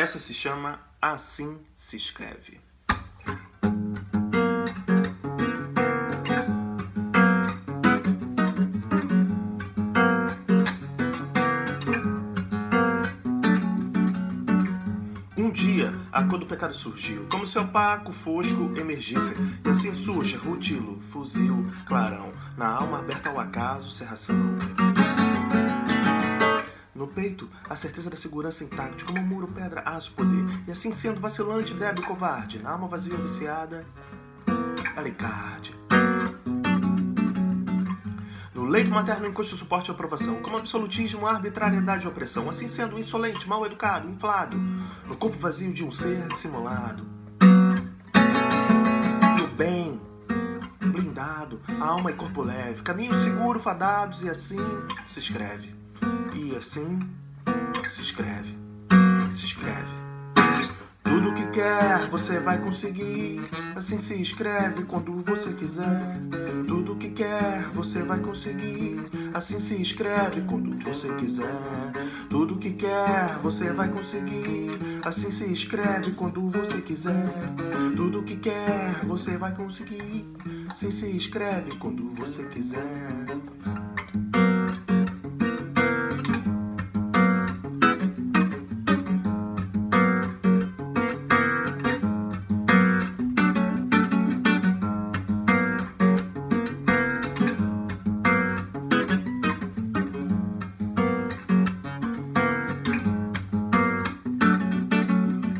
Essa se chama Assim Se Escreve. Um dia, a cor do pecado surgiu, como se o opaco fosco emergisse, e assim surge rutilo, fuzil, clarão, na alma aberta ao acaso, cerração. No peito, a certeza da segurança intacta, como um muro, pedra, aço, poder. E assim sendo vacilante, débil, covarde, na alma vazia, viciada, alicarde. No leito materno, encosto, suporte e aprovação, como absolutismo, arbitrariedade e opressão. Assim sendo insolente, mal educado, inflado, no corpo vazio de um ser dissimulado. E o bem, blindado, a alma e corpo leve, caminho seguro, fadados, e assim se escreve. E assim se escreve, se escreve. Tudo o que quer você vai conseguir, assim se escreve quando você quiser. Tudo o que quer você vai conseguir, assim se escreve quando você quiser. Tudo o que quer você vai conseguir, assim se escreve quando você quiser. Tudo o que quer você vai conseguir, assim se escreve quando você quiser.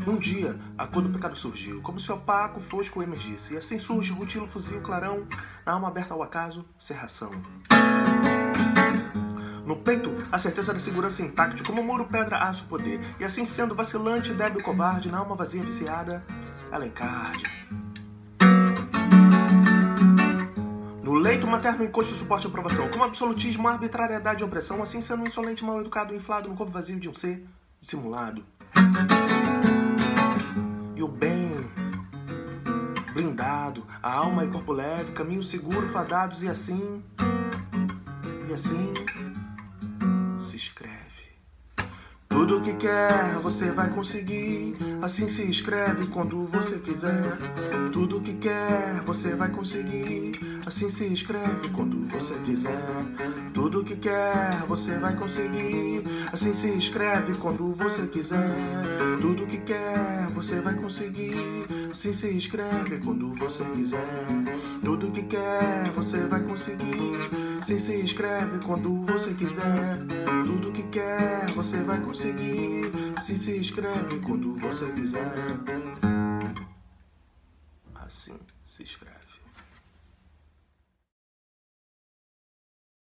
Um dia, a cor do pecado surgiu, como se opaco, fosco emergisse, e assim surge rutilo, fuzil, clarão, na alma aberta ao acaso, cerração. No peito, a certeza da segurança intacta, como muro, pedra, aço, poder, e assim sendo vacilante, débil, covarde, na alma vazia, viciada, alencarde. No leito materno, encosto, suporte e aprovação, como absolutismo, arbitrariedade e opressão, assim sendo insolente, mal educado, inflado, no corpo vazio de um ser dissimulado. E o bem, blindado, a alma e corpo leve, caminho seguro, fadados, e assim se escreve. Tudo o que quer você vai conseguir, assim se escreve quando você quiser. Tudo o que quer você vai conseguir, assim se escreve quando você quiser. Tudo o que quer você vai conseguir, assim se escreve quando você quiser. Tudo que quer você vai conseguir, assim se escreve quando você quiser. Tudo que quer você vai conseguir, assim se escreve quando você quiser. Tudo que quer você vai conseguir, assim se escreve quando você quiser. Assim se escreve.